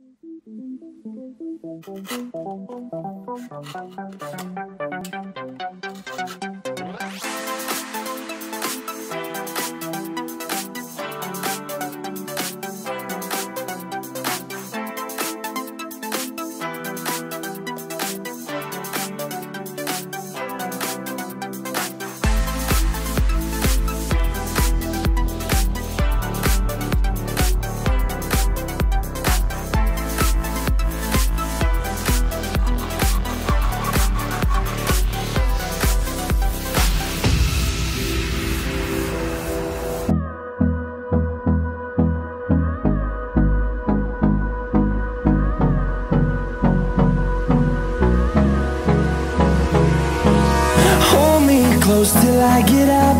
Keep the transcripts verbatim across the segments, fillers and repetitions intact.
Close till I get up,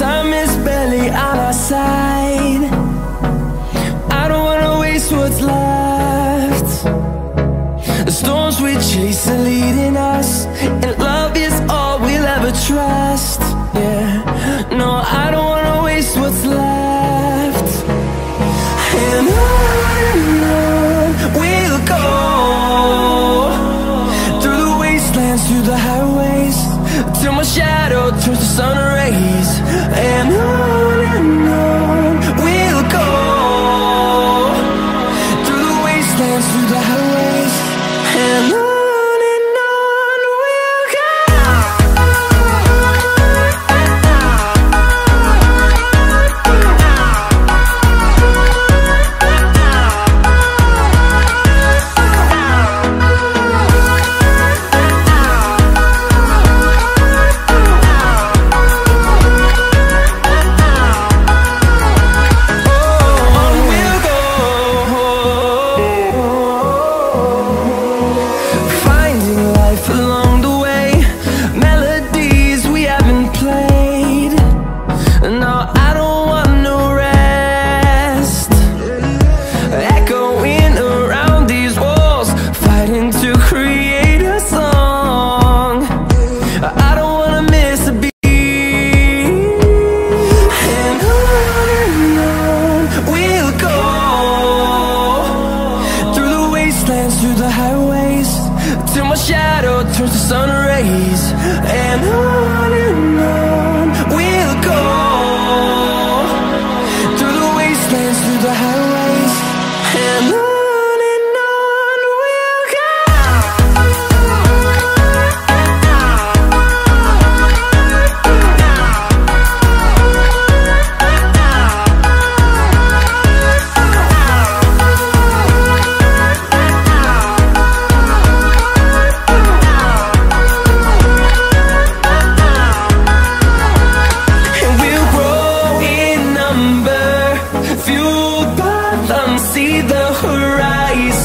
time is barely on our side. I don't wanna waste what's left. The storms we chase are leading us, and love is all we'll ever trust. Yeah, no, I don't wanna waste what's left. And on we'll go, through the wastelands, through the highways, till my shadow turns to sun rays. And on and on we'll go, through the wastelands, through the highways. And on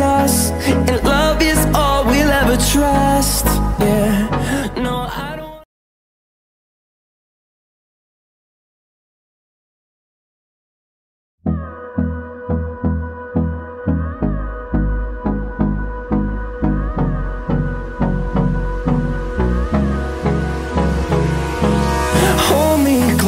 us, and love is all we'll ever trust. Yeah, no, I don't.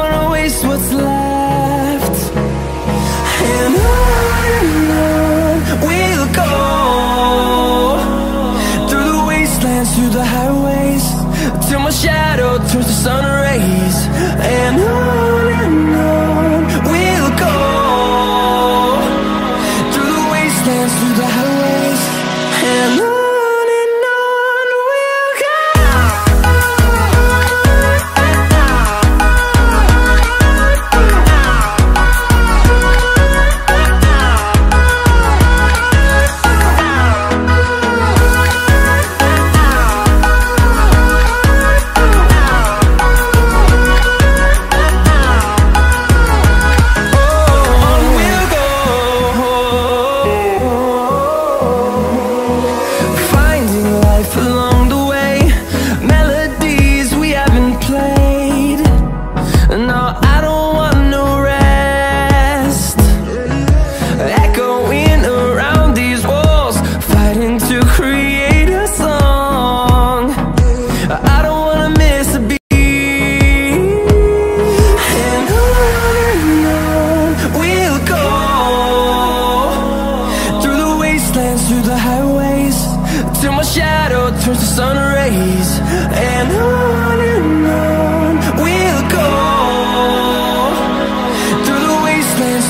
wanna waste what's left. And on and on we'll go, through the wastelands, through the highways, till my shadow turns to sun rays. And on and on we'll go, through the wastelands, through the highways. Hello.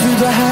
Through the